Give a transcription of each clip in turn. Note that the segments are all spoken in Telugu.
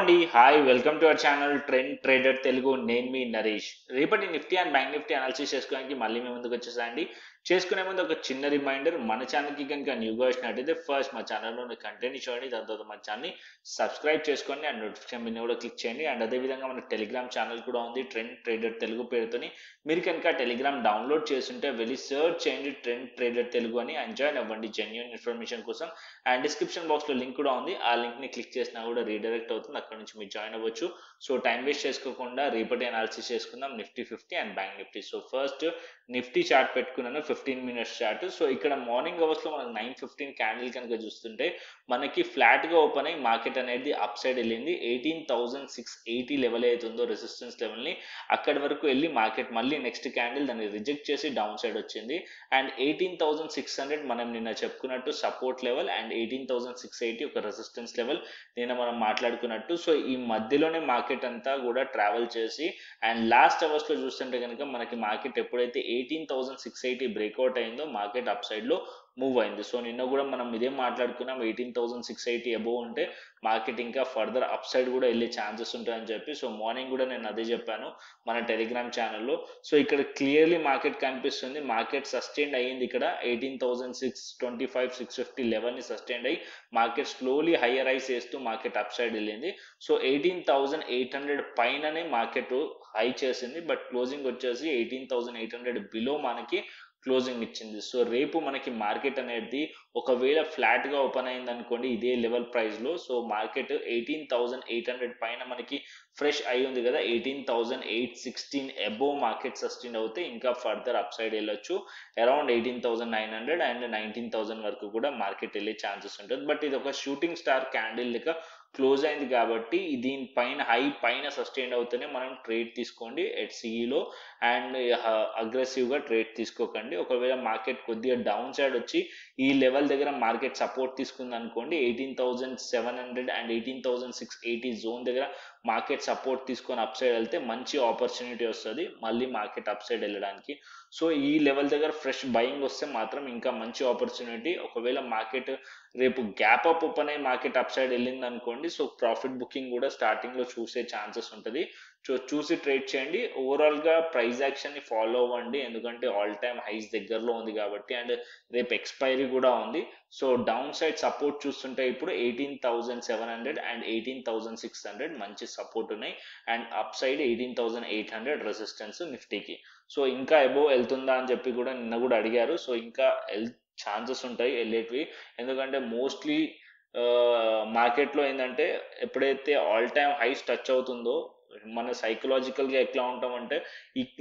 అండి hi, welcome to our channel trend trader Telugu. నేను మీ నరేష్. రేపటి Nifty and bank Nifty analysis చేసుకోవడానికి మళ్ళీ మేము ముందుకు వచ్చేసాండి. చేసుకునే ముందు ఒక చిన్న రిమైండర్, మన ఛానల్కి కనుక న్యూగా వచ్చినట్టయితే ఫస్ట్ మా ఛానల్లో కంటెంట్ చూడండి, దాని తర్వాత మా ఛానల్ని సబ్స్క్రైబ్ చేసుకోండి అండ్ నోటిఫికేషన్ బిల్ని కూడా క్లిక్ చేయండి. అండ్ అదేవిధంగా మన టెలిగ్రామ్ ఛానల్ కూడా ఉంది ట్రెండ్ ట్రేడర్ తెలుగు పేరుతోని. మీరు కనుక టెలిగ్రామ్ డౌన్లోడ్ చేస్తుంటే వెళ్ళి సర్చ్ చేయండి ట్రెండ్ ట్రేడర్ తెలుగు అని, అండ్ జాయిన్ అవ్వండి జెన్యూన్ ఇన్ఫర్మేషన్ కోసం. అండ్ డిస్క్రిప్షన్ బాక్స్లో లింక్ కూడా ఉంది, ఆ లింక్ని క్లిక్ చేసినా కూడా రీడైరెక్ట్ అవుతుంది, అక్కడ నుంచి మీరు జాయిన్ అవ్వచ్చు. సో టైం వేస్ట్ చేసుకోకుండా రేపటి అనాలిసిస్ చేసుకుందాం Nifty fifty and bank Nifty. So first Nifty chart పెట్టుకున్నాను 15 minutes చార్ట్. సో ఇక్కడ మార్నింగ్ అవర్స్ లో మనకు 9:15 క్యాండిల్ కనుక చూస్తుంటే మనకి ఫ్లాట్ గా ఓపెన్ అయ్యి మార్కెట్ అనేది అప్ సైడ్ వెళ్ళింది. 18,680 లెవెల్ అవుతుందో రెసిస్టెన్స్ లెవెల్ ని అక్కడి వరకు వెళ్ళి మార్కెట్ మళ్ళీ నెక్స్ట్ క్యాండిల్ దాన్ని రిజెక్ట్ చేసి డౌన్ సైడ్ వచ్చింది. అండ్ 18,600 మనం నిన్న చెప్పుకున్నట్టు సపోర్ట్ లెవెల్ అండ్ 18,680 ఒక రెసిస్టెన్స్ లెవెల్ నిన్న మనం మాట్లాడుకున్నట్టు. సో ఈ మధ్యలోనే మార్కెట్ అంతా కూడా ట్రావెల్ చేసి అండ్ లాస్ట్ అవర్స్ లో చూస్తుంటే కనుక మనకి మార్కెట్ ఎప్పుడైతే 18,680 బ్రేక్అవుట్ అయిందో మార్కెట్ అప్ సైడ్ లో మూవ్ అయింది. సో నిన్న కూడా మనం ఇదే మాట్లాడుకున్నాం, 18,680 అబోవ్ ఉంటే మార్కెట్ ఇంకా ఫర్దర్ అప్ సైడ్ కూడా వెళ్ళే ఛాన్సెస్ ఉంటాయని చెప్పి. సో మార్నింగ్ కూడా నేను అదే చెప్పాను మన టెలిగ్రామ్ ఛానల్లో. సో ఇక్కడ క్లియర్లీ మార్కెట్ కనిపిస్తుంది, మార్కెట్ సస్టైన్ అయ్యింది ఇక్కడ 18,625, 650 లెవెల్ని సస్టైన్ అయ్యి మార్కెట్ స్లోలీ హయ్యర్ ఐస్ వేస్తూ మార్కెట్ అప్ సైడ్ వెళ్ళింది. సో 18,800 పైననే మార్కెట్ హై చేసింది, బట్ క్లోజింగ్ వచ్చేసి 18,800 బిలో మనకి క్లోజింగ్ ఇచ్చింది. సో రేపు మనకి మార్కెట్ అనేది ఒకవేళ ఫ్లాట్ గా ఓపెన్ అయింది అనుకోండి ఇదే లెవెల్ ప్రైస్ లో, సో మార్కెట్ 18,800 పైన మనకి ఫ్రెష్ అయి ఉంది కదా, 18,816 అబోవ్ మార్కెట్ సస్టైన్ అవుతే ఇంకా ఫర్దర్ అప్ సైడ్ వెళ్ళొచ్చు. అరౌండ్ 18,900 అండ్ 19,000 వరకు కూడా మార్కెట్ వెళ్ళే ఛాన్సెస్ ఉంటుంది. బట్ ఇది ఒక షూటింగ్ స్టార్ క్యాండిల్ లెక్క క్లోజ్ అయింది కాబట్టి దీని పైన హై పైన సస్టైన్ అవుతూనే మనం ట్రేడ్ తీసుకోండి ఎట్సీఈలో, అండ్ అగ్రెసివ్గా ట్రేడ్ తీసుకోకండి. ఒకవేళ మార్కెట్ కొద్దిగా డౌన్ సైడ్ వచ్చి ఈ లెవెల్ దగ్గర మార్కెట్ సపోర్ట్ తీసుకుంది అనుకోండి, 18,700 అండ్ 18,680 జోన్ దగ్గర మార్కెట్ సపోర్ట్ తీసుకొని అప్ సైడ్ వెళ్తే మంచి ఆపర్చునిటీ వస్తుంది మళ్ళీ మార్కెట్ అప్ సైడ్ వెళ్ళడానికి. సో ఈ లెవెల్ దగ్గర ఫ్రెష్ బయింగ్ వస్తే మాత్రం ఇంకా మంచి ఆపర్చునిటీ. ఒకవేళ మార్కెట్ రేపు గ్యాప్ అప్ ఓపెన్ అయ్యి మార్కెట్ అప్ సైడ్ వెళ్ళింది అనుకోండి, సో ప్రాఫిట్ బుకింగ్ కూడా స్టార్టింగ్ లో చూసే ఛాన్సెస్ ఉంటుంది. సో చూసి ట్రేడ్ చేయండి, ఓవరాల్ గా ప్రైస్ యాక్షన్ ని ఫాలో అవ్వండి, ఎందుకంటే ఆల్ టైమ్ హైస్ దగ్గరలో ఉంది కాబట్టి అండ్ రేపు ఎక్స్పైరీ కూడా ఉంది. సో డౌన్ సైడ్ సపోర్ట్ చూస్తుంటే ఇప్పుడు 18,700 అండ్ 18,600 మంచి సపోర్ట్ ఉన్నాయి, అండ్ అప్ సైడ్ 18,800 రెసిస్టెన్స్ నిఫ్టీకి. సో ఇంకా అబోవ్ వెళ్తుందా అని చెప్పి కూడా నిన్న కూడా అడిగారు. సో ఇంకా ఛాన్సెస్ ఉంటాయి వెళ్ళేటివి, ఎందుకంటే మోస్ట్లీ మార్కెట్లో ఏంటంటే ఎప్పుడైతే ఆల్ టైమ్ హైస్ టచ్ అవుతుందో మన సైకలాజికల్గా ఎట్లా ఉంటామంటే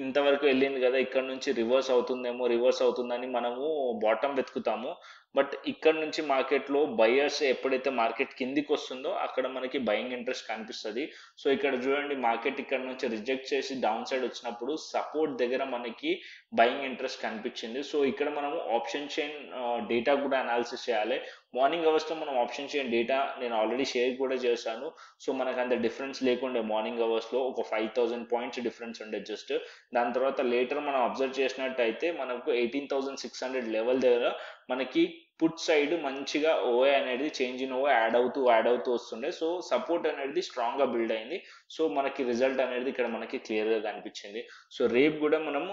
ఇంతవరకు వెళ్ళింది కదా ఇక్కడ నుంచి రివర్స్ అవుతుందేమో, రివర్స్ అవుతుందని మనము బాటమ్ వెతుకుతాము. బట్ ఇక్కడ నుంచి మార్కెట్లో బయర్స్ ఎప్పుడైతే మార్కెట్ కిందికి వస్తుందో అక్కడ మనకి బయింగ్ ఇంట్రెస్ట్ కనిపిస్తుంది. సో ఇక్కడ చూడండి మార్కెట్ ఇక్కడ నుంచి రిజెక్ట్ చేసి డౌన్ సైడ్ వచ్చినప్పుడు సపోర్ట్ దగ్గర మనకి బయింగ్ ఇంట్రెస్ట్ కనిపించింది. సో ఇక్కడ మనము ఆప్షన్ చైన్ డేటా కూడా అనాలిసిస్ చేయాలి. మార్నింగ్ అవర్స్లో మనం ఆప్షన్ చైన్ డేటా నేను ఆల్రెడీ షేర్ కూడా చేశాను. సో మనకు అంత డిఫరెన్స్ లేకుండే మార్నింగ్ అవర్స్లో ఒక 5,000 points డిఫరెన్స్ ఉండే జస్ట్. దాని తర్వాత లేటర్ మనం అబ్జర్వ్ చేసినట్టయితే మనకు 18,600 లెవెల్ దగ్గర మనకి పుట్ సైడ్ మంచిగా ఓఏ అనేది చేంజ్ ఇన్ ఓఏ యాడ్ అవుతూ వస్తుండే. సో సపోర్ట్ అనేది స్ట్రాంగ్గా బిల్డ్ అయింది. సో మనకి రిజల్ట్ అనేది ఇక్కడ మనకి క్లియర్గా కనిపించింది. సో రేపు కూడా మనము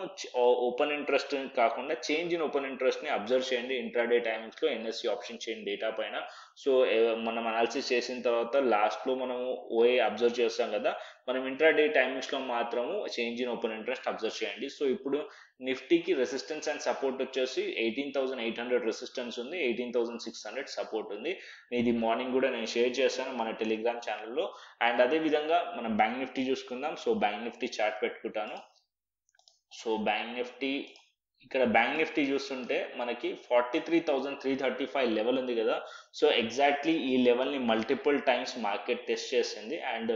ఓపెన్ ఇంట్రెస్ట్ కాకుండా చేంజ్ ఇన్ ఓపెన్ ఇంట్రెస్ట్ని అబ్జర్వ్ చేయండి ఇంట్రాడే టైమింగ్స్లో ఎన్ఎస్సి ఆప్షన్ చైన్ డేటా పైన. సో మనం అనాలిసిస్ చేసిన తర్వాత లాస్ట్లో మనము ఓఏ అబ్జర్వ్ చేస్తాం కదా, మనం ఇంట్రాడే టైమింగ్స్లో మాత్రము change in open interest observe చేయండి. సో ఇప్పుడు నిఫ్టీకి రెసిస్టెన్స్ అండ్ సపోర్ట్ వచ్చేసి 18,800 రెసిస్టెన్స్ ఉంది, 18,600 సపోర్ట్ ఉంది. ఇది మార్నింగ్ కూడా నేను షేర్ చేశాను మన టెలిగ్రామ్ ఛానల్లో. అండ్ అదేవిధంగా మనం బ్యాంక్ నిఫ్టీ చూసుకుందాం. సో బ్యాంక్ నిఫ్టీ చార్ట్ పెట్టుకుంటాను. సో బ్యాంక్ నిఫ్టీ ఇక్కడ బ్యాంక్ నిఫ్టీ చూస్తుంటే మనకి 43,335 లెవెల్ ఉంది కదా. సో ఎగ్జాక్ట్లీ ఈ లెవెల్ని మల్టిపుల్ టైమ్స్ మార్కెట్ టెస్ట్ చేసింది, అండ్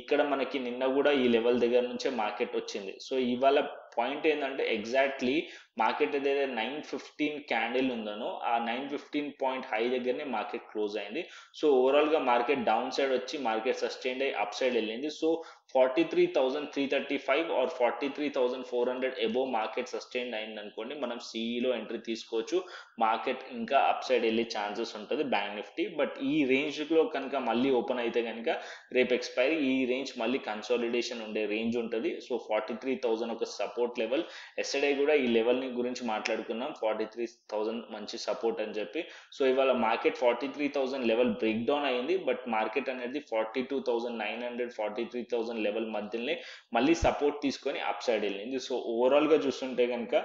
ఇక్కడ మనకి నిన్న కూడా ఈ లెవెల్ దగ్గర నుంచే మార్కెట్ వచ్చింది. సో ఇవాళ పాయింట్ ఏంటంటే exactly market there 915 candle undano aa 915 point high daggane market close ayindi. So overall ga market downside vachi market sustained ayi upside ellindi. So 43,335 or 43,400 above market sustained ayindi anukondi manam ce lo entry teesukochu market inka upside elli chances untadi bank nifty. But ee range lo kanka malli open ayithe ganka rep expire ee range malli consolidation unde range untadi. So 43,000 oka support level yesterday kuda ee level ni gurinchi maatladukunnam 43,000 manchi support ani cheppi. So ivala market 43,000 level breakdown ayindi but market anedi 42,900 43,000 level madhyane malli support teeskoni upside ellindi. So overall ga chustunte ganka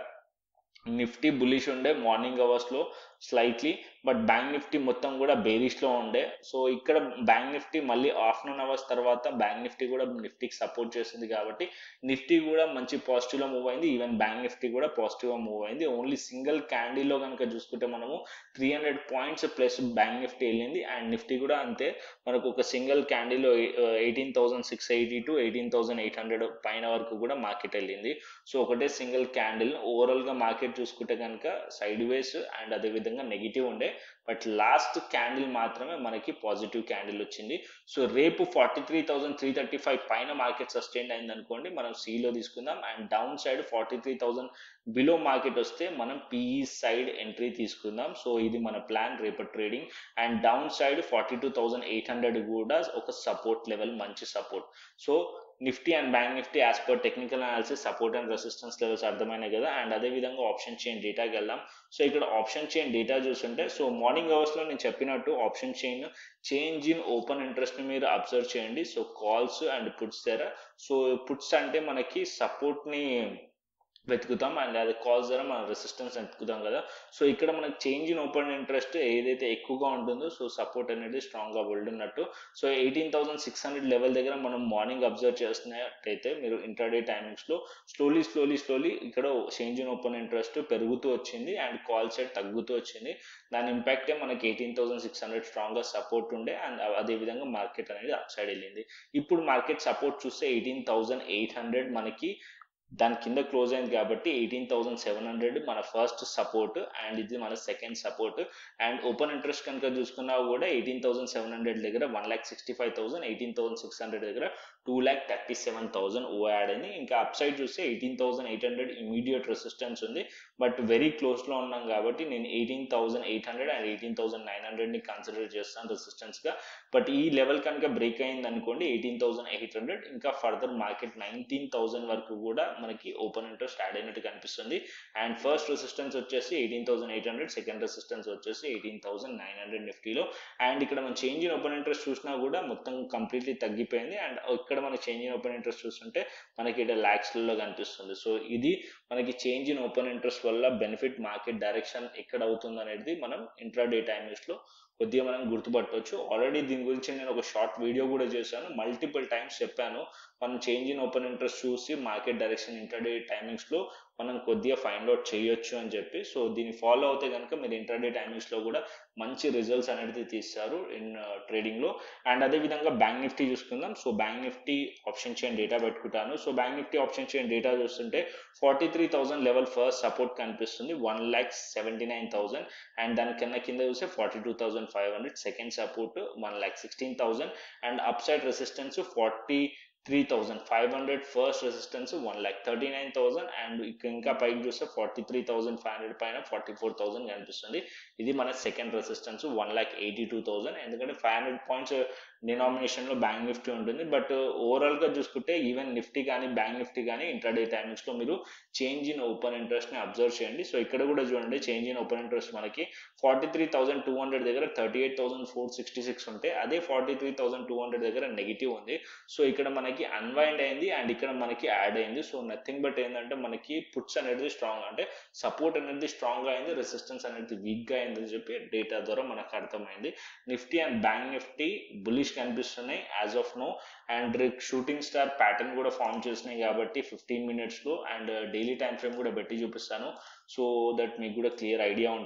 nifty bullish unde morning hours lo slightly but bank nifty మొత్తం కూడా bearish లో ఉండే. సో ఇక్కడ bank nifty మళ్ళీ afternoon hours తర్వాత bank nifty కూడా nifty కి సపోర్ట్ చేసింది కాబట్టి nifty కూడా మంచి పాజిటివ్ లో మూవ్ అయింది. ఈవెన్ bank nifty కూడా పాజిటివ్ గా మూవ్ అయింది. ఓన్లీ సింగిల్ క్యాండిల్ లో గనుక చూసుకుంటే మనము 300 పాయింట్స్ ప్లస్ bank nifty వెళ్ళింది అండ్ nifty కూడా అంతే మనకు ఒక సింగిల్ క్యాండిల్ లో 18680 to 18800 పైన వరకు కూడా మార్కెట్ వెళ్ళింది. సో ఒకటే సింగిల్ క్యాండిల్ ఓవరాల్ గా మార్కెట్ చూసుకుంటే గనుక సైడ్ వేస్ అండ్ అదే విధంగా నెగటివ్ ఉండే. But last candle maatrame manaki positive candle ochindi. So repu 43,335 paina market sustained ayindi anukondi manam c lo teeskundam and downside 43,000 below market osthe manam pe side entry teeskundam. So idi mana plan repu trading and downside 42,800 kuda oka support level manchi support. So nifty and bank nifty as per technical analysis support and resistance levels అర్థమైనాయి కదా. అండ్ అదే విధంగా ఆప్షన్ చైన్ డేటాకి వెళ్దాం. సో ఇక్కడ ఆప్షన్ చైన్ డేటా చూస్తుంటే సో మార్నింగ్ అవర్స్ లో నేను చెప్పినట్టు option chain change in open interest ని మీరు అబ్జర్వ్ చేయండి. సో కాల్స్ అండ్ పుట్స్ ద్వారా సో పుట్స్ అంటే మనకి సపోర్ట్ ని వెతుకుతాం అండ్ అది కాల్స్ ద్వారా మనం రెసిస్టెన్స్ వెతుకుతాం కదా. సో ఇక్కడ మనకి చేంజ్ ఇన్ ఓపెన్ ఇంట్రెస్ట్ ఏదైతే ఎక్కువగా ఉంటుందో సో సపోర్ట్ అనేది స్ట్రాంగ్ గా హోల్డ్ ఉన్నట్టు. సో 18,600 లెవెల్ దగ్గర మనం మార్నింగ్ అబ్జర్వ్ చేస్తున్నట్టయితే మీరు ఇంటర్డే టైమింగ్స్ లో స్లోలీ ఇక్కడ చేంజ్ ఇన్ ఓపెన్ ఇంట్రెస్ట్ పెరుగుతూ వచ్చింది అండ్ కాల్ సైడ్ తగ్గుతూ వచ్చింది. దాని ఇంపాక్టే మనకి 18,600 స్ట్రాంగ్ గా సపోర్ట్ ఉండే అండ్ అదేవిధంగా మార్కెట్ అనేది అప్ సైడ్ వెళ్ళింది. ఇప్పుడు మార్కెట్ సపోర్ట్ చూస్తే 18,800 మనకి దాని కింద క్లోజ్ అయింది కాబట్టి 18,700 మన ఫస్ట్ సపోర్ట్ అండ్ ఇది మన second support. And open interest కనుక చూసుకున్నా కూడా 18,700 దగ్గర 1,65,000 18,600 దగ్గర 2,37,000 ఓఆడ్ అని. ఇంకా అప్ సైడ్ చూస్తే 18,800 ఇమీడియట్ రెసిస్టెన్స్ ఉంది బట్ వెరీ క్లోజ్ లో ఉన్నాం కాబట్టి నేను 18,800 అండ్ 18,900 ని కన్సిడర్ చేస్తాను రెసిస్టెన్స్ గా. బట్ ఈ లెవెల్ కనుక బ్రేక్ అయింది అనుకోండి 18,800 ఇంకా ఫర్దర్ మార్కెట్ 19,000 వరకు కూడా మనకి ఓపెన్ ఇంట్రెస్ట్ యాడ్ అయినట్టు కనిపిస్తుంది. అండ్ ఫస్ట్ రెసిస్టెన్స్ వచ్చేసి 18,800 సెకండ్ రెసిస్టెన్స్ వచ్చేసి 18,900 నిఫ్టీలో. అండ్ ఇక్కడ మనం చేంజ్ ఇన్ ఓపెన్ ఇంట్రెస్ట్ చూసినా కూడా మొత్తం కంప్లీట్లీ తగ్గిపోయింది అండ్ ఇక్కడ మన చేంజ్ ఇన్ ఓపెన్ ఇంట్రెస్ట్ చూస్తుంటే మనకి ఇక్కడ లాక్స్లలో కనిపిస్తుంది. సో ఇది మనకి చేంజ్ ఇన్ ఓపెన్ ఇంట్రెస్ట్ వల్ల బెనిఫిట్ మార్కెట్ డైరెక్షన్ ఎక్కడ అవుతుంది అనేది మనం ఇంట్రాడే టైమింగ్స్ లో కొద్దిగా మనం గుర్తుపట్టవచ్చు. ఆల్రెడీ దీని గురించి నేను ఒక షార్ట్ వీడియో కూడా చేశాను, మల్టిపుల్ టైమ్స్ చెప్పాను. మనం చేంజ్ ఇన్ ఓపెన్ ఇంట్రెస్ట్ చూసి మార్కెట్ డైరెక్షన్ ఇంటర్డే టైమింగ్స్ లో మనం కొద్దిగా ఫైండ్ అవుట్ చేయొచ్చు అని చెప్పి. సో దీన్ని ఫాలో అవుతే కనుక మీరు ఇంటర్డే టైమింగ్స్ లో కూడా మంచి రిజల్ట్స్ అనేది తీస్తారు ఇన్ ట్రేడింగ్ లో. అండ్ అదే విధంగా బ్యాంక్ నిఫ్టీ చూసుకుందాం. So bank Nifty option chain data పెట్టుకుంటాను. So bank Nifty option chain data చూస్తుంటే 43,000 లెవెల్ ఫస్ట్ సపోర్ట్ కనిపిస్తుంది 1,79,000 అండ్ దానికన్నా కింద చూస్తే 42,500 second support 1,16,000 and up side resistance 43,500 first resistance 1,39,000 and ఇంకా పైకి చూస్తే 43,500 పైన 44,000 కనిపిస్తుంది. ఇది మన సెకండ్ రెసిస్టెన్స్ 1,82,000 ఎందుకంటే 500 పాయింట్స్ డినామినేషన్ లో బ్యాంక్ నిఫ్టీ ఉంటుంది. బట్ ఓవరాల్ గా చూసుకుంటే ఈవెన్ నిఫ్టీ కానీ బ్యాంక్ నిఫ్టీ కానీ ఇంటర్డే టైమింగ్స్ లో మీరు చేంజ్ ఇన్ ఓపెన్ ఇంట్రెస్ట్ ని అబ్జర్వ్ చేయండి. సో ఇక్కడ కూడా చూడండి చేంజ్ ఇన్ ఓపెన్ ఇంట్రెస్ట్ మనకి 43,200 దగ్గర 38,466 ఉంటే అదే 43,200 దగ్గర నెగిటివ్ ఉంది. సో ఇక్కడ మనకి అన్వైండ్ అయింది అండ్ ఇక్కడ మనకి యాడ్ అయింది. సో నథింగ్ బట్ ఏంటంటే మనకి పుట్స్ అనేది స్ట్రాంగ్ అంటే సపోర్ట్ అనేది స్ట్రాంగ్ గా అయింది, రెసిస్టెన్స్ అనేది వీక్ గా అయింది అని చెప్పి డేటా ద్వారా మనకు అర్థమైంది. Nifty and bank Nifty bullish కనిపిస్తున్నాయి as of now and shooting star pattern కూడా ఫామ్ చేసినాయి కాబట్టి 15 minutes లో అండ్ డైలీ టైం ఫ్రేమ్ కూడా పెట్టి చూపిస్తాను. so that make good a clear idea on.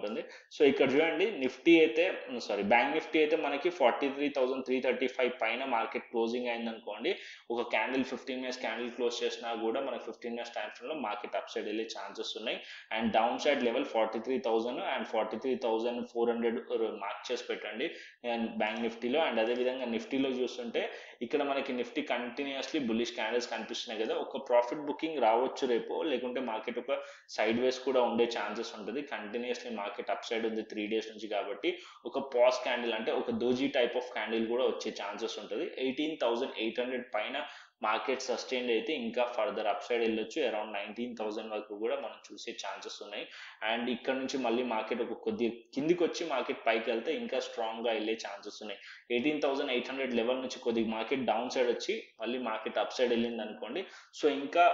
So here Nifty aithe, sorry Bank Nifty aithe manaki 43,335 paina market closing ayindani. Oka candle 15 minutes candle close chesina kuda manaku 15 minutes time frame lo market upside ele chances unnai and downside level 43,000 and 43,400 mark chesi pettandi and Bank Nifty lo and adhe vidhanga Nifty lo chustunte ikkada manaki Nifty continuously bullish candles kanipistunayi kada. Oka profit booking raavochu repo lekunte market oka sideways kuda unde chances untadi continuously market upside undi 3 days nunchi kabatti oka pause candle ante oka doji type of candle kuda vachche chances untadi 18,800 paina market sustained aithe inka further upside ellochu around 19,000 వరకు కూడా మనం చూసే ఛాన్సెస్ ఉన్నాయి and ఇక్కడ నుంచి మళ్ళీ మార్కెట్ ఒక కొద్ది కిందికి వచ్చి మార్కెట్ పైకి వెళ్తే ఇంకా స్ట్రాంగ్ గా వెళ్ళే ఛాన్సెస్ ఉన్నాయి 18,800 లెవెల్ నుంచి కొద్ది మార్కెట్ డౌన్ సైడ్ వచ్చి మళ్ళీ మార్కెట్ అప్ సైడ్ వెళ్ళింది అనుకోండి సో ఇంకా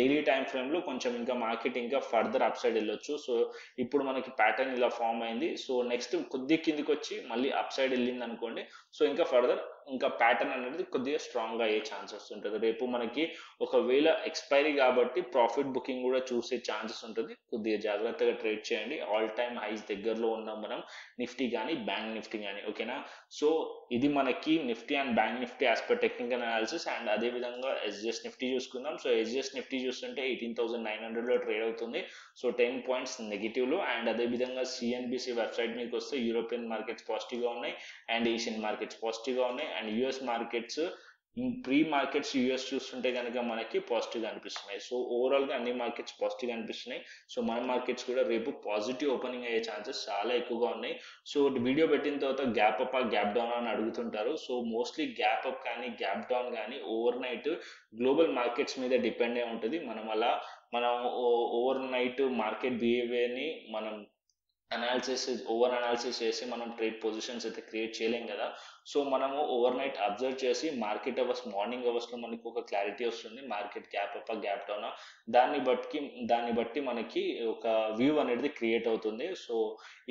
డైలీ టైం ఫ్రేమ్ లో కొంచెం ఇంకా మార్కెట్ ఇంకా ఫర్దర్ అప్ సైడ్ వెళ్ళొచ్చు సో ఇప్పుడు మనకి ప్యాటర్న్ ఇలా ఫామ్ అయింది సో నెక్స్ట్ కొద్ది కిందికి వచ్చి మళ్ళీ అప్ సైడ్ వెళ్ళింది అనుకోండి సో ఇంకా ఫర్దర్ ఇంకా ప్యాటర్న్ అనేది కొద్దిగా స్ట్రాంగ్ గా అయ్యే ఛాన్సెస్ ఉంటది రేపు మనకి ఒకవేళ ఎక్స్పైరీ కాబట్టి ప్రాఫిట్ బుకింగ్ కూడా చూసే ఛాన్సెస్ ఉంటది కొద్దిగా జాగ్రత్తగా ట్రేడ్ చేయండి ఆల్ టైమ్ హైస్ దగ్గరలో ఉన్నాం మనం నిఫ్టీ గాని బ్యాంక్ నిఫ్టీ గాని ఓకేనా సో ఇది మనకి Nifty and bank Nifty as per technical analysis and అదే విధంగా ఎస్జిఎస్ నిఫ్టీ చూసుకుందాం సో ఎస్జిఎస్ నిఫ్టీ చూస్తుంటే 18,900 లో ట్రేడ్ అవుతుంది సో 10 points నెగటివ్ లో అండ్ అదే విధంగా సిఎన్బిసి వెబ్సైట్ మీకు వస్తే యూరోపియన్ మార్కెట్స్ పాజిటివ్ గా ఉన్నాయి అండ్ ఏషియన్ మార్కెట్స్ పాజిటివ్ గా ఉన్నాయి and US markets pre markets US చూస్తుంటే కనుక మనకి పాజిటివ్ గా అనిపిస్తున్నాయి సో ఓవరాల్ గా అన్ని మార్కెట్స్ పాజిటివ్ గా అనిపిస్తున్నాయి సో మన మార్కెట్స్ కూడా రేపు పాజిటివ్ ఓపెనింగ్ అయ్యే ఛాన్సెస్ చాలా ఎక్కువగా ఉన్నాయి సో వీడియో పెట్టిన తర్వాత గ్యాప్ అప్ గ్యాప్ డౌన్ అని అడుగుతుంటారు సో మోస్ట్లీ గ్యాప్ అప్ కానీ గ్యాప్ డౌన్ కానీ ఓవర్ నైట్ గ్లోబల్ మార్కెట్స్ మీద డిపెండ్ అయి ఉంటుంది మనం అలా మనం ఓవర్ నైట్ మార్కెట్ బిహేవియర్ ని మనం analysis over analysis chesi manam trade positions aithe create cheyalem kada so manamu overnight observe chesi market hours morning hours lo maniki oka clarity vastundi market gap up gap down danni batti manaki oka view anedi create avutundi so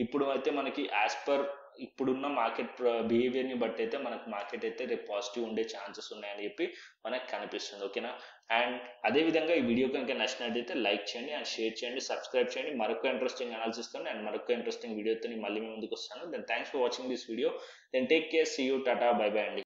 ippudu aithe manaki as per ఇప్పుడున్న మార్కెట్ బిహేవియర్ ని బట్టి అయితే మనకు మార్కెట్ అయితే రేపు పాజిటివ్ ఉండే ఛాన్సెస్ ఉన్నాయని చెప్పి మనకు కనిపిస్తుంది ఓకేనా అండ్ అదే విధంగా ఈ వీడియో కనుక నచ్చినట్లయితే లైక్ చేయండి అండ్ షేర్ చేయండి సబ్స్క్రైబ్ చేయండి మరొక ఇంట్రెస్టింగ్ అనాలిసిస్ తో అండ్ మరొక ఇంట్రెస్టింగ్ వీడియోతో మళ్ళీ మేము ముందుకు వస్తాను then thanks for watching this video then take care see you tata bye bye అండి.